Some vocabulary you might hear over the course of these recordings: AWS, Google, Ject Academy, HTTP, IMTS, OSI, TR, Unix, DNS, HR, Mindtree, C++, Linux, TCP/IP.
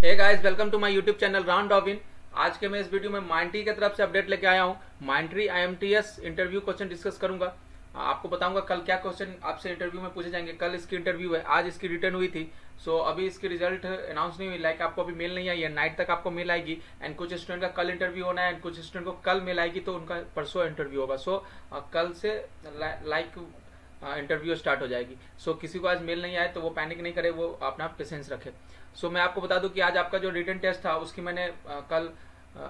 Hey guys, welcome to my YouTube channel round robin. आज के मैं इस वीडियो में माइंडट्री की तरफ से अपडेट लेके आया हूं। Mindtree IMTS interview question discuss करूंगा, आपको बताऊंगा कल क्या क्वेश्चन आपसे इंटरव्यू में पूछे जाएंगे। कल इसकी इंटरव्यू है, आज इसकी रिटर्न हुई थी। सो अभी इसकी रिजल्ट अनाउंस नहीं हुई, लाइक आपको अभी मेल नहीं आई है, नाइट तक आपको मेल आएगी। एंड कुछ स्टूडेंट का कल इंटरव्यू होना है एंड कुछ स्टूडेंट को कल मेल आएगी तो उनका परसों इंटरव्यू होगा। सो कल से लाइक इंटरव्यू स्टार्ट हो जाएगी। सो किसी को आज मेल नहीं आए तो वो पैनिक नहीं करे, वो अपना पेशेंस रखे। सो मैं आपको बता दूं कि आज आपका जो रिटन टेस्ट था उसकी मैंने कल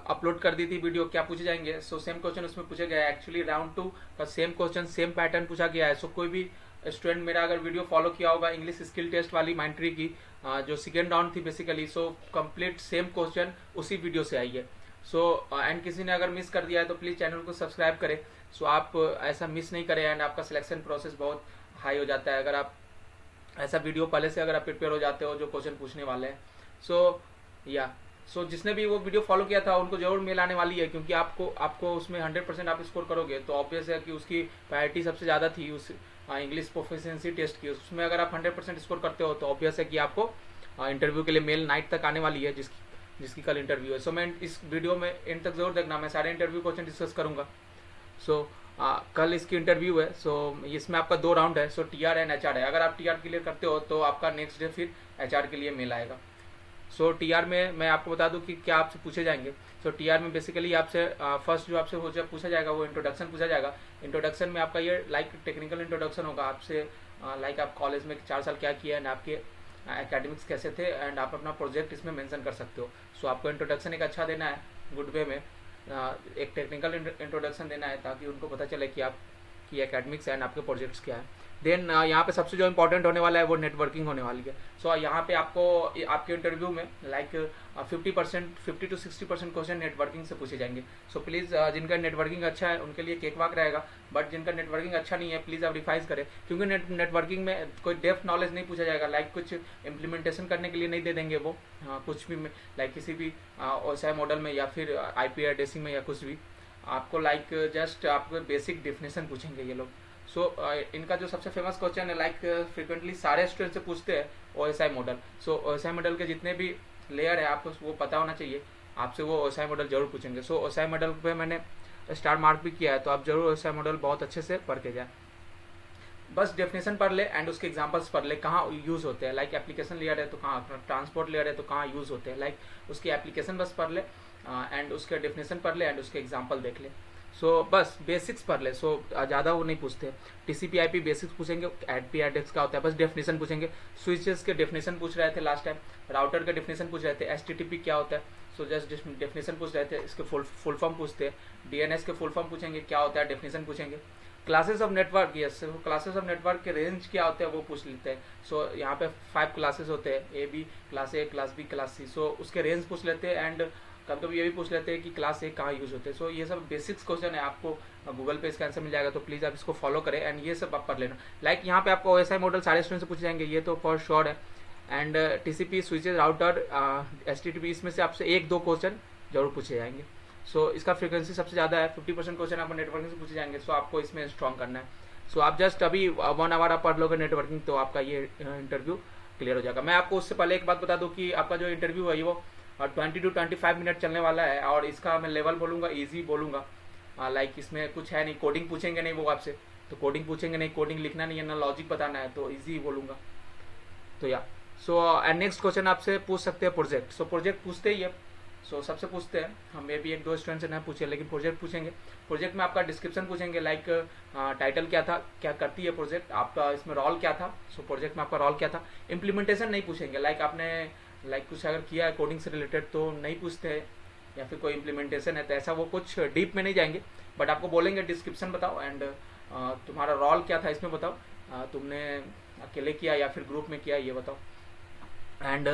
अपलोड कर दी थी वीडियो, क्या पूछे जाएंगे। सो सेम क्वेश्चन उसमें पूछे गए, एक्चुअली राउंड 2 का सेम क्वेश्चन सेम पैटर्न पूछा गया है। सो कोई भी स्टूडेंट मेरा अगर वीडियो फॉलो किया होगा इंग्लिश स्किल टेस्ट वाली माइंडट्री की जो सेकेंड राउंड थी basically, so complete same question उसी वीडियो से आई है। सो एंड किसी ने अगर मिस कर दिया है तो प्लीज चैनल को सब्सक्राइब करें। सो आप ऐसा मिस नहीं करें एंड आपका सिलेक्शन प्रोसेस बहुत हाई हो जाता है अगर आप ऐसा वीडियो पहले से अगर आप प्रिपेयर हो जाते हो जो क्वेश्चन पूछने वाले हैं। सो जिसने भी वो वीडियो फॉलो किया था उनको जरूर मेल आने वाली है, क्योंकि आपको उसमें 100% आप स्कोर करोगे तो ऑब्वियस है कि उसकी प्रायोरिटी सबसे ज़्यादा थी उस इंग्लिश प्रोफिशिएंसी टेस्ट की। उसमें अगर आप 100% स्कोर करते हो तो ऑब्वियस है कि आपको इंटरव्यू के लिए मेल नाइट तक आने वाली है जिसकी कल इंटरव्यू है। सो मैं इस वीडियो में एंड तक जरूर देखना, मैं सारे इंटरव्यू क्वेश्चन डिस्कस करूँगा। सो कल इसकी इंटरव्यू है। सो इसमें आपका 2 राउंड है। सो टीआर एंड एचआर है। अगर आप टीआर क्लियर करते हो तो आपका नेक्स्ट डे फिर एचआर के लिए मेल आएगा। सो टीआर में मैं आपको बता दूं कि क्या आपसे पूछे जाएंगे। सो टीआर में बेसिकली आपसे फर्स्ट जो आपसे पूछा जाएगा वो इंट्रोडक्शन पूछा जाएगा। इंट्रोडक्शन में आपका ये लाइक टेक्निकल इंट्रोडक्शन होगा, आपसे लाइक आप कॉलेज में 4 साल क्या किया एंड आपके एकेडमिक्स कैसे थे एंड आप अपना प्रोजेक्ट इसमें मेंशन कर सकते हो। सो आपको इंट्रोडक्शन एक अच्छा देना है, गुड वे में एक टेक्निकल इंट्रोडक्शन देना है ताकि उनको पता चले कि आपकी एकेडमिक्स एंड आपके प्रोजेक्ट्स क्या है। देन यहाँ पे सबसे जो इम्पोर्टेंट होने वाला है वो नेटवर्किंग होने वाली है। सो यहाँ पे आपको आपके इंटरव्यू में लाइक 50 टू 60% क्वेश्चन नेटवर्किंग से पूछे जाएंगे। सो प्लीज़ जिनका नेटवर्किंग अच्छा है उनके लिए केक वाक रहेगा, बट जिनका नेटवर्किंग अच्छा नहीं है प्लीज़ आप रिवाइज करें, क्योंकि नेटवर्किंग में कोई डेप्थ नॉलेज नहीं पूछा जाएगा। लाइक कुछ इम्प्लीमेंटेशन करने के लिए नहीं दे देंगे वो, कुछ भी लाइक किसी भी ओएसआई मॉडल में या फिर IP एड्रेसिंग में या कुछ भी आपको लाइक जस्ट आपको बेसिक डेफिनेशन पूछेंगे ये लोग। सो इनका जो सबसे फेमस क्वेश्चन है लाइक फ्रिक्वेंटली सारे स्टूडेंट से पूछते हैं OSI model. So OSI model के जितने भी लेयर है आपको वो पता होना चाहिए, आपसे वो ओएसआई मॉडल जरूर पूछेंगे। सो ओएसआई मॉडल पे मैंने स्टार मार्क भी किया है, तो आप जरूर ओएसआई मॉडल बहुत अच्छे से पढ़ के जाए। बस डेफिनेशन पढ़ ले एंड उसके एग्जांपल्स पढ़ ले, कहाँ यूज़ होते हैं। लाइक एप्लीकेशन लेयर है तो कहाँ, ट्रांसपोर्ट लेयर है तो कहाँ यूज़ होते हैं। लाइक उसकी एप्लीकेशन बस पढ़ ले एंड उसके डेफिनेशन पढ़ ले एंड उसके एग्जाम्पल देख ले। सो बस बेसिक्स पढ़ ले। सो ज़्यादा वो नहीं पूछते। TCP/IP बेसिक्स पूछेंगे, IP एड्रेस का होता है, बस डेफिनेशन पूछेंगे। स्विचेस के डेफिनेशन पूछ रहे थे लास्ट टाइम, राउटर के डेफिनेशन पूछ रहे थे, HTTP क्या होता है सो जस्ट डेफिनेशन पूछ रहे थे, इसके फुल फॉर्म पूछते हैं, DNS के फुल फॉर्म पूछेंगे क्या होता है, डेफिनेशन पूछेंगे। Classes of network, yes classes of network के रेंज क्या होते हैं वो पूछ लेते हैं। सो यहाँ पे 5 क्लासेस होते हैं, AB, class A, class B, class C। So उसके रेंज पूछ लेते हैं एंड कभी ये भी पूछ लेते हैं कि क्लास A कहाँ यूज होते हैं। सो ये सब बेसिक्स क्वेश्चन है, आपको गूगल पे इसका आंसर मिल जाएगा, तो प्लीज़ आप इसको फॉलो करें एंड ये सब आप पढ़ लेना। लाइक यहाँ पे आपको OSI मॉडल सारे स्टूडेंट से पूछे जाएंगे, ये तो फॉर श्योर है। And TCP, switches, router, HTTP, इसमें से आपसे 1-2 क्वेश्चन जरूर पूछे जाएंगे। सो इसका फ्रीक्वेंसी सबसे ज़्यादा है, 50% क्वेश्चन आपको नेटवर्किंग से पूछे जाएंगे। सो आपको इसमें स्ट्रॉन्ग करना है। सो आप जस्ट अभी 1 आवर आप पढ़ लोगे नेटवर्किंग तो आपका ये इंटरव्यू क्लियर हो जाएगा। मैं आपको उससे पहले एक बात बता दूँ कि आपका जो इंटरव्यू है वो 20 to 25 मिनट चलने वाला है और इसका मैं लेवल बोलूँगा, ईजी बोलूँगा। लाइक इसमें कुछ है नहीं, कोडिंग पूछेंगे नहीं वो आपसे, तो कोडिंग पूछेंगे नहीं, कोडिंग लिखना नहीं है ना लॉजिक बताना है, तो ईजी बोलूँगा। तो या सो एंड नेक्स्ट क्वेश्चन आपसे पूछ सकते हैं प्रोजेक्ट। सो प्रोजेक्ट पूछते ही है। सो सबसे पूछते हैं, हमें भी 1-2 स्टूडेंट से ना पूछे लेकिन प्रोजेक्ट पूछेंगे। प्रोजेक्ट में आपका डिस्क्रिप्शन पूछेंगे, लाइक टाइटल क्या था, क्या करती है प्रोजेक्ट, आपका इसमें रोल क्या था। सो प्रोजेक्ट में आपका रोल क्या था। इम्प्लीमेंटेशन नहीं पूछेंगे, लाइक आपने लाइक कुछ अगर किया है कोडिंग से रिलेटेड तो नहीं पूछते हैं, या फिर कोई इम्प्लीमेंटेशन है तो ऐसा वो कुछ डीप में नहीं जाएंगे। बट आपको बोलेंगे डिस्क्रिप्शन बताओ एंड तुम्हारा रोल क्या था इसमें बताओ, तुमने अकेले किया या फिर ग्रुप में किया ये बताओ। एंड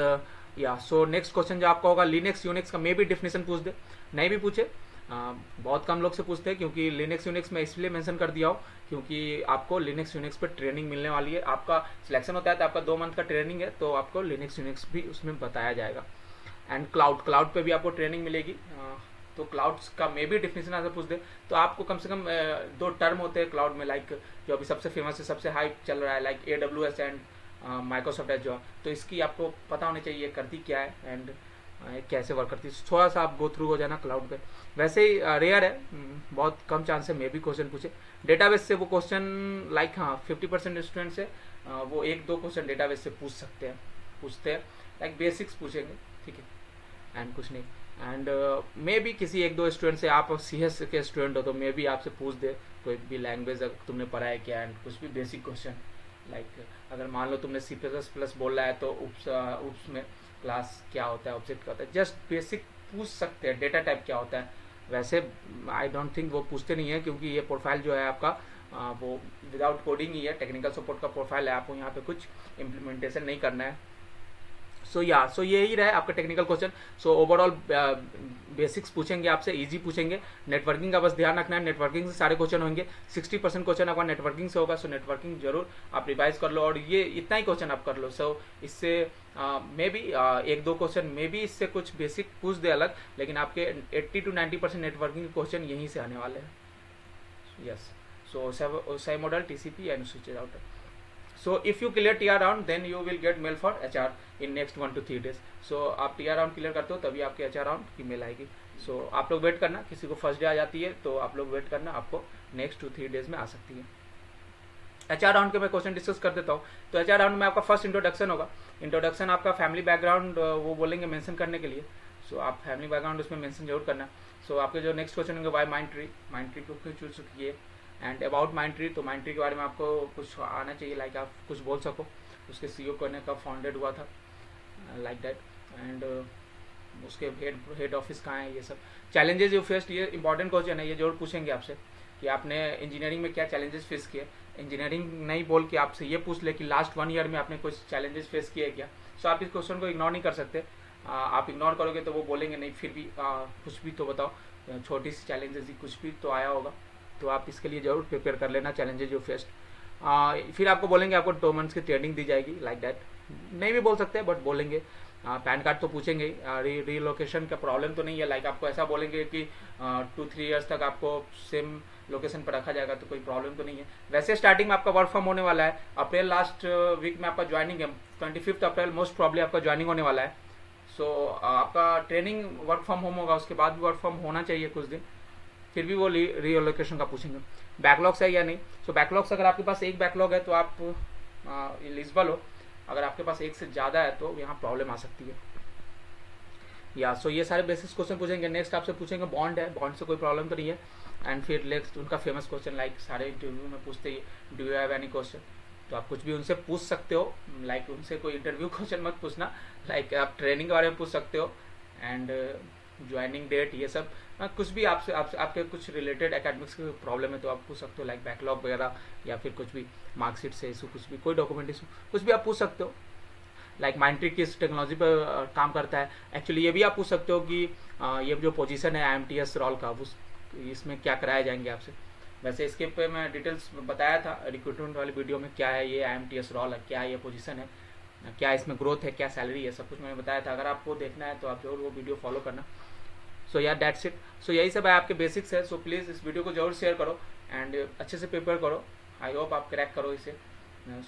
या सो नेक्स्ट क्वेश्चन जो आपका होगा लिनक्स यूनिक्स का, मे भी डेफिनेशन पूछ दे, नहीं भी पूछे बहुत कम लोग से पूछते हैं, क्योंकि लिनक्स यूनिक्स में इसलिए मेंशन कर दिया हो क्योंकि आपको लिनक्स यूनिक्स पर ट्रेनिंग मिलने वाली है। आपका सिलेक्शन होता है तो आपका 2 मंथ का ट्रेनिंग है, तो आपको लिनक्स यूनिक्स भी उसमें बताया जाएगा। एंड क्लाउड पे भी आपको ट्रेनिंग मिलेगी, तो क्लाउड्स का मे भी डेफिनेशन ऐसा पूछ दे। तो आपको कम से कम 2 टर्म होते हैं क्लाउड में, लाइक जो अभी सबसे फेमस है सबसे हाई चल रहा है like AWS and Microsoft Azure, तो इसकी आपको पता होनी चाहिए करती क्या है एंड कैसे वर्क करती है। थोड़ा सा आप गो थ्रू हो जाना क्लाउड पे। वैसे ही रेयर है, बहुत कम चांस है मे भी क्वेश्चन पूछे डेटाबेस से। वो क्वेश्चन लाइक हाँ 50% स्टूडेंट्स है वो एक दो क्वेश्चन डेटाबेस से पूछ सकते हैं, पूछते हैं लाइक बेसिक्स पूछेंगे, ठीक है, एंड कुछ नहीं। एंड मे भी किसी एक दो स्टूडेंट से, आप CS के स्टूडेंट हो तो मे भी आपसे पूछ दे कोई भी लैंग्वेज अगर तुमने पढ़ा है क्या, एंड कुछ भी बेसिक क्वेश्चन लाइक अगर मान लो तुमने C++ बोला है तो उप्स में क्लास क्या होता है, ऑब्जेक्ट क्या होता है, जस्ट बेसिक पूछ सकते हैं। डेटा टाइप क्या होता है, वैसे आई डोंट थिंक वो पूछते नहीं है क्योंकि ये प्रोफाइल जो है आपका वो विदाउट कोडिंग ही है, टेक्निकल सपोर्ट का प्रोफाइल है, आपको यहाँ पे कुछ इम्प्लीमेंटेशन नहीं करना है। सो यही रहा है आपका technical question. So overall basics पूछेंगे आपसे, इजी पूछेंगे। नेटवर्किंग का बस ध्यान रखना है, नेटवर्किंग से सारे क्वेश्चन होंगे, 60% क्वेश्चन आपका नेटवर्किंग से होगा। सो नेटवर्किंग जरूर आप रिवाइज कर लो और ये इतना ही क्वेश्चन आप कर लो। सो इससे मे भी एक दो क्वेश्चन मे भी इससे कुछ बेसिक पूछ दे अलग, लेकिन आपके 80 to 90% नेटवर्किंग क्वेश्चन यहीं से आने वाले हैं। Yes, so OSI model, TCP and switches out. So if you clear TR round, then you will get mail for HR in next 1 to 3 days. So आप TR round clear करते हो तभी आपके HR round की mail आएगी। So आप लोग wait करना, किसी को फर्स्ट डे आ जाती है तो आप लोग वेट करना, आपको नेक्स्ट 2-3 डेज में आ सकती है। HR राउंड के मैं क्वेश्चन डिस्कस कर देता हूँ। तो HR राउंड में आपका फर्स्ट इंट्रोडक्शन होगा। इंट्रोडक्शन आपका फैमिली बैकग्राउंड वो बोलेंगे मेंशन करने के लिए। सो आप फैमिली बैकग्राउंड उसमें मेंशन जरूर करना। सो आपके जो नेक्स्ट क्वेश्चन होंगे वाई Mindtree, Mindtree को क्यों चूज किए एंड अबाउट Mindtree। तो Mindtree के बारे में आपको कुछ आना चाहिए, लाइक आप कुछ बोल सको, उसके CEO करने का फाउंडेड हुआ था लाइक दैट, एंड उसके हेड ऑफिस कहाँ है, ये सब चैलेंजेस यू फेस्ड, ये इंपॉर्टेंट क्वेश्चन है, ये जरूर पूछेंगे आपसे कि आपने इंजीनियरिंग में क्या चैलेंजेस फेस किए। इंजीनियरिंग नहीं बोल के आपसे ये पूछ ले कि लास्ट 1 ईयर में आपने कुछ चैलेंजेस फेस किए क्या। सो आप इस क्वेश्चन को इग्नोर नहीं कर सकते, आप इग्नोर करोगे तो वो बोलेंगे नहीं फिर भी कुछ भी तो बताओ, छोटी सी चैलेंजेस ही कुछ भी तो आया होगा। तो आप इसके लिए जरूर प्रिपेयर कर लेना चैलेंजेज जो फेस्ट। फिर आपको बोलेंगे आपको 2 मंथ्स की ट्रेनिंग दी जाएगी लाइक दैट, नहीं भी बोल सकते बट बोलेंगे। पैन कार्ड तो पूछेंगे ही, रीलोकेशन का प्रॉब्लम तो नहीं है, लाइक आपको ऐसा बोलेंगे कि 2-3 ईयर्स तक आपको सेम लोकेशन पर रखा जाएगा तो कोई प्रॉब्लम तो नहीं है। वैसे स्टार्टिंग में आपका वर्क फ्रॉम होने वाला है, अप्रैल लास्ट वीक में आपका ज्वाइनिंग है, 25 अप्रैल मोस्ट प्रॉब्ली आपका ज्वाइनिंग होने वाला है। सो आपका ट्रेनिंग वर्क फ्रॉम होम होगा, उसके बाद भी वर्क फ्रॉम होना चाहिए कुछ दिन, फिर भी वो रीलोकेशन का पूछेंगे। बैकलॉग्स है या नहीं, सो बैकलॉग्स अगर आपके पास एक बैकलॉग है तो आप एलिजिबल हो, अगर आपके पास एक से ज़्यादा है तो यहाँ प्रॉब्लम आ सकती है। या सो ये सारे बेसिक्स क्वेश्चन पूछेंगे। नेक्स्ट आपसे पूछेंगे बॉन्ड है, बॉन्ड से कोई प्रॉब्लम तो नहीं है। एंड फिर नेक्स्ट उनका फेमस क्वेश्चन लाइक सारे इंटरव्यू में पूछते ही, do you have any question, तो आप कुछ भी उनसे पूछ सकते हो। लाइक उनसे कोई इंटरव्यू क्वेश्चन मत पूछना, लाइक आप ट्रेनिंग के बारे में पूछ सकते हो एंड ज्वाइनिंग डेट, ये सब कुछ भी आपसे आपके कुछ रिलेटेड एकेडमिक्स की प्रॉब्लम है तो आप पूछ सकते हो, लाइक बैकलॉग वगैरह या फिर कुछ भी मार्कशीट से इशू, कुछ भी कोई डॉक्यूमेंट इशू, कुछ भी आप पूछ सकते हो। लाइक Mindtree किस टेक्नोलॉजी पर काम करता है एक्चुअली, ये भी आप पूछ सकते हो कि ये जो पोजीशन है IMTS रोल का इसमें क्या कराया जाएंगे आपसे। वैसे इसके पे मैं डिटेल्स बताया था रिक्रूटमेंट वाली वीडियो में, क्या है ये IMTS रोल है, क्या है ये पोजीशन है, क्या इसमें ग्रोथ है, क्या सैलरी है, सब कुछ मैंने बताया था। अगर आपको देखना है तो आप जरूर वो वीडियो फॉलो करना। सो यार दैट्स इट। सो यही सब है आपके बेसिक्स है। सो प्लीज़ इस वीडियो को जरूर शेयर करो एंड अच्छे से प्रिपेयर करो। आई होप आप क्रैक करो इसे।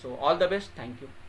So all the best, thank you.